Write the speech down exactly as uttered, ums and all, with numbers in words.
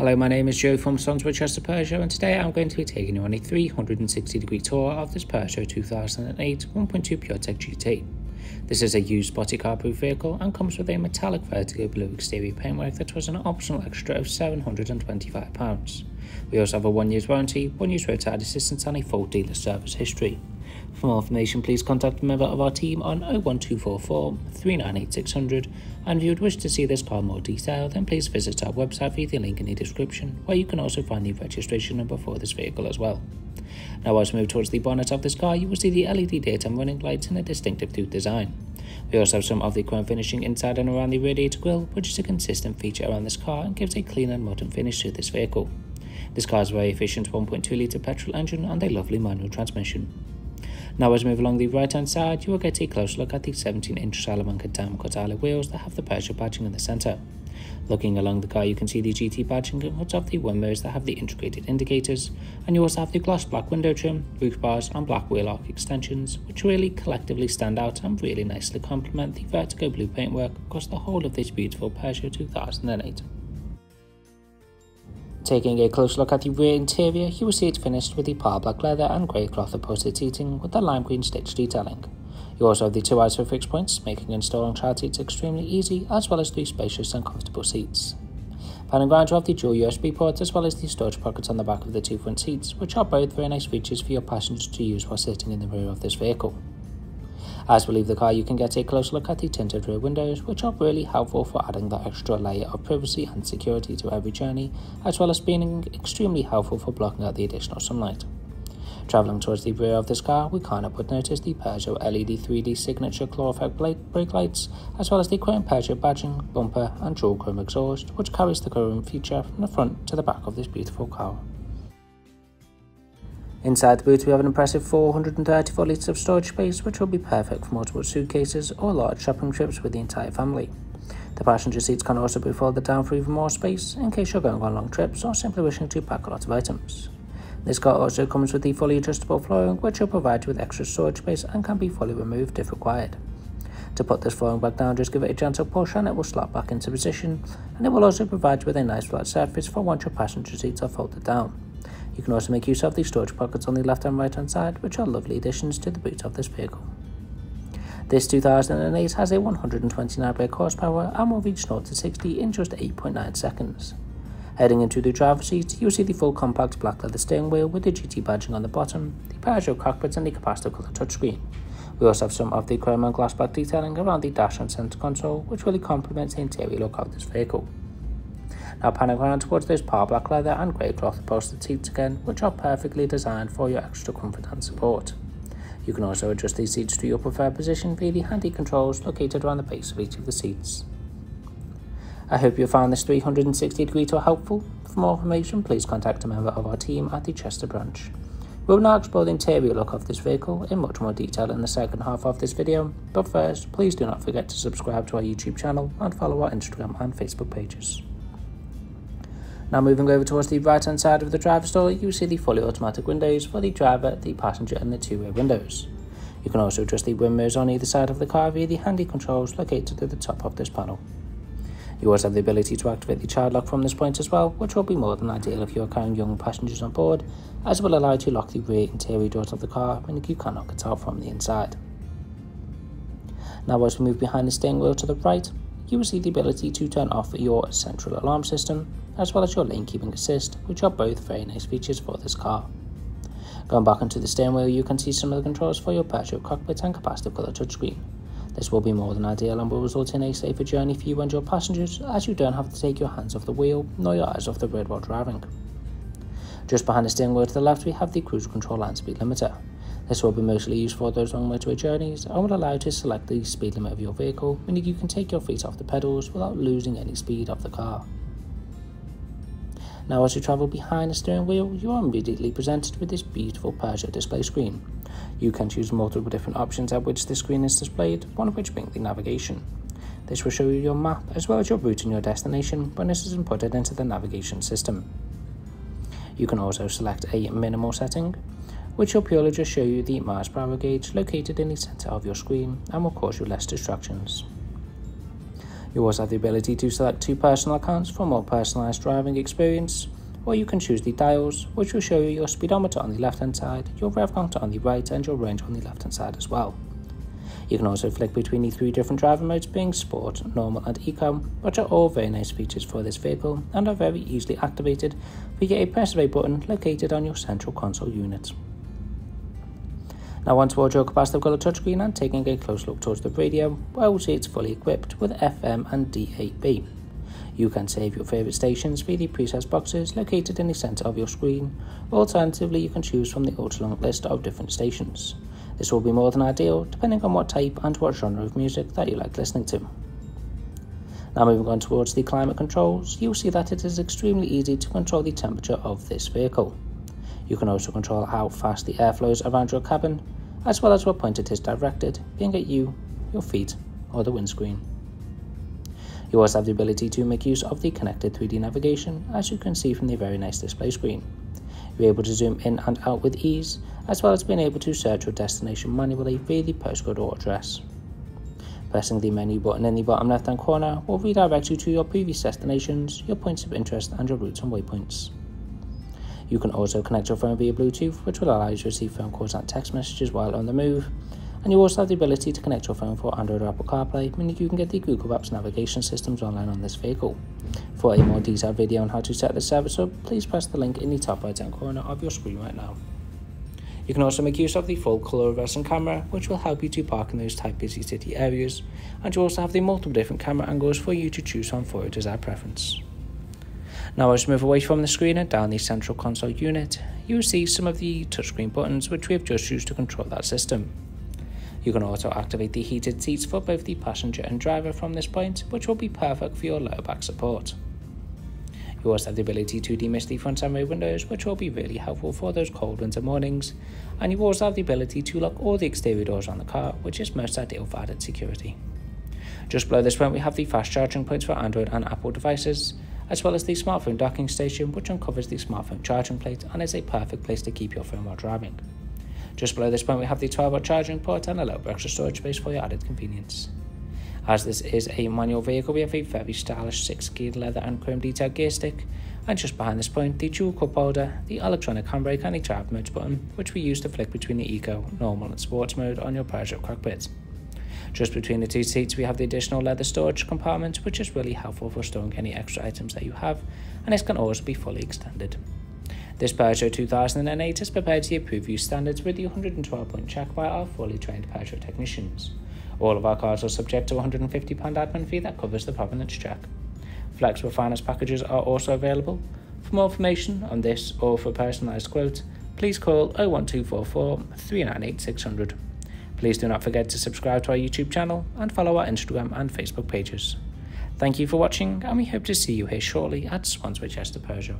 Hello, my name is Joe from Swansway Chester Peugeot, and today I'm going to be taking you on a three hundred sixty degree tour of this Peugeot two thousand eight one point two PureTech G T. This is a used spotty car-proof vehicle and comes with a metallic Vertigo Blue exterior paintwork that was an optional extra of seven hundred and twenty-five pounds. We also have a one year's warranty, one year's roadside assistance and a full dealer service history. For more information, please contact a member of our team on oh one two four four, three nine eight six hundred, and if you would wish to see this car in more detail, then please visit our website via the link in the description, where you can also find the registration number for this vehicle as well. Now, as we move towards the bonnet of this car, you will see the L E D daytime running lights and a distinctive tooth design. We also have some of the chrome finishing inside and around the radiator grille, which is a consistent feature around this car and gives a clean and modern finish to this vehicle. This car has a very efficient one point two litre petrol engine and a lovely manual transmission. Now, as we move along the right hand side, you will get a close look at the seventeen inch Salamanca diamond cut alloy wheels that have the Peugeot badging in the centre. Looking along the car, you can see the G T badging in front of the wing mirrors that have the integrated indicators, and you also have the gloss black window trim, roof bars and black wheel arc extensions, which really collectively stand out and really nicely complement the Vertigo Blue paintwork across the whole of this beautiful Peugeot two thousand eight. Taking a close look at the rear interior, you will see it finished with the pale black leather and grey cloth upholstered seating with the lime green stitch detailing. You also have the two I S O fix points, making installing child seats extremely easy, as well as three spacious and comfortable seats. Panning round, you have the dual U S B ports as well as the storage pockets on the back of the two front seats, which are both very nice features for your passengers to use while sitting in the rear of this vehicle. As we leave the car, you can get a close look at the tinted rear windows, which are really helpful for adding that extra layer of privacy and security to every journey, as well as being extremely helpful for blocking out the additional sunlight. Travelling towards the rear of this car, we can't help but notice the Peugeot L E D three D signature claw effect brake lights, as well as the chrome Peugeot badging, bumper and dual chrome exhaust, which carries the chrome feature from the front to the back of this beautiful car. Inside the boot, we have an impressive four hundred and thirty-four litres of storage space, which will be perfect for multiple suitcases or large shopping trips with the entire family. The passenger seats can also be folded down for even more space in case you're going on long trips or simply wishing to pack a lot of items. This car also comes with the fully adjustable flooring, which will provide you with extra storage space and can be fully removed if required. To put this flooring back down, just give it a gentle push and it will slap back into position, and it will also provide you with a nice flat surface for once your passenger seats are folded down. You can also make use of the storage pockets on the left and right hand side, which are lovely additions to the boot of this vehicle. This two thousand eight has a one hundred and twenty-nine brake horsepower and will reach zero to sixty in just eight point nine seconds. Heading into the driver's seat, you'll see the full compact black leather steering wheel with the G T badging on the bottom, the Peugeot cockpit and the capacitive colour touchscreen. We also have some of the chrome and glass black detailing around the dash and centre console, which really complements the interior look of this vehicle. Now, panning around towards those power black leather and grey cloth upholstered seats again, which are perfectly designed for your extra comfort and support. You can also adjust these seats to your preferred position via the handy controls located around the base of each of the seats. I hope you found this three hundred sixty degree tour helpful. For more information, please contact a member of our team at the Chester branch. We will now explore the interior look of this vehicle in much more detail in the second half of this video, but first, please do not forget to subscribe to our YouTube channel and follow our Instagram and Facebook pages. Now, moving over towards the right hand side of the driver's door, you see the fully automatic windows for the driver, the passenger and the two rear windows. You can also adjust the wing mirrors on either side of the car via the handy controls located at the top of this panel. You also have the ability to activate the child lock from this point as well, which will be more than ideal if you are carrying young passengers on board, as it will allow you to lock the rear interior doors of the car when you cannot get out from the inside. Now, as we move behind the steering wheel to the right, you will see the ability to turn off your central alarm system, as well as your lane keeping assist, which are both very nice features for this car. Going back onto the steering wheel, you can see some of the controls for your Peugeot cockpit and capacitive colour touchscreen. This will be more than ideal and will result in a safer journey for you and your passengers, as you don't have to take your hands off the wheel nor your eyes off the road while driving. Just behind the steering wheel to the left, we have the cruise control and speed limiter. This will be mostly used for those long motorway journeys and will allow you to select the speed limit of your vehicle, meaning you can take your feet off the pedals without losing any speed of the car. Now, as you travel behind the steering wheel, you are immediately presented with this beautiful Peugeot display screen. You can choose multiple different options at which the screen is displayed, one of which being the navigation. This will show you your map as well as your route and your destination when this is inputted into the navigation system. You can also select a minimal setting, which will purely just show you the miles per hour gauge located in the centre of your screen and will cause you less distractions. You also have the ability to select two personal accounts for a more personalised driving experience, or you can choose the dials, which will show you your speedometer on the left hand side, your rev counter on the right and your range on the left hand side as well. You can also flick between the three different driving modes being Sport, Normal and Eco, which are all very nice features for this vehicle and are very easily activated via a press of a button located on your central console unit. Now on towards your capacitive colour touchscreen and taking a close look towards the radio, where we'll see it's fully equipped with F M and D A B. You can save your favourite stations via the preset boxes located in the centre of your screen, or alternatively you can choose from the ultra long list of different stations. This will be more than ideal depending on what type and what genre of music that you like listening to. Now moving on towards the climate controls, you'll see that it is extremely easy to control the temperature of this vehicle. You can also control how fast the air flows around your cabin, as well as what point it is directed, being at you, your feet, or the windscreen. You also have the ability to make use of the connected three D navigation, as you can see from the very nice display screen. You're able to zoom in and out with ease, as well as being able to search your destination manually via the postcode or address. Pressing the menu button in the bottom left hand corner will redirect you to your previous destinations, your points of interest and your routes and waypoints. You can also connect your phone via Bluetooth, which will allow you to receive phone calls and text messages while on the move. And you also have the ability to connect your phone for Android or Apple CarPlay, meaning you can get the Google Maps navigation systems online on this vehicle. For a more detailed video on how to set this service up, please press the link in the top right hand corner of your screen right now. You can also make use of the full colour reversing camera, which will help you to park in those tight busy city areas, and you also have the multiple different camera angles for you to choose from for your desired preference. Now as we move away from the screen and down the central console unit, you will see some of the touchscreen buttons which we have just used to control that system. You can also activate the heated seats for both the passenger and driver from this point, which will be perfect for your lower back support. You also have the ability to demist the front and rear windows, which will be really helpful for those cold winter mornings, and you also have the ability to lock all the exterior doors on the car, which is most ideal for added security. Just below this point we have the fast charging points for Android and Apple devices, as well as the smartphone docking station, which uncovers the smartphone charging plate and is a perfect place to keep your phone while driving. Just below this point we have the twelve watt charging port and a little bit extra storage space for your added convenience. As this is a manual vehicle, we have a very stylish six-geared leather and chrome detailed gear stick, and just behind this point the dual cup holder, the electronic handbrake and the drive mode button, which we use to flick between the Eco, Normal and Sports mode on your Peugeot cockpit. Just between the two seats we have the additional leather storage compartment, which is really helpful for storing any extra items that you have, and this can also be fully extended. This Peugeot two thousand eight is prepared to approve use standards with the one hundred twelve point check by our fully trained Peugeot technicians. All of our cars are subject to a one hundred and fifty pounds admin fee that covers the provenance check. Flexible finance packages are also available. For more information on this or for a personalised quote, please call oh one two four four, three nine eight, six hundred. Please do not forget to subscribe to our YouTube channel and follow our Instagram and Facebook pages. Thank you for watching, and we hope to see you here shortly at Swansway Chester Peugeot.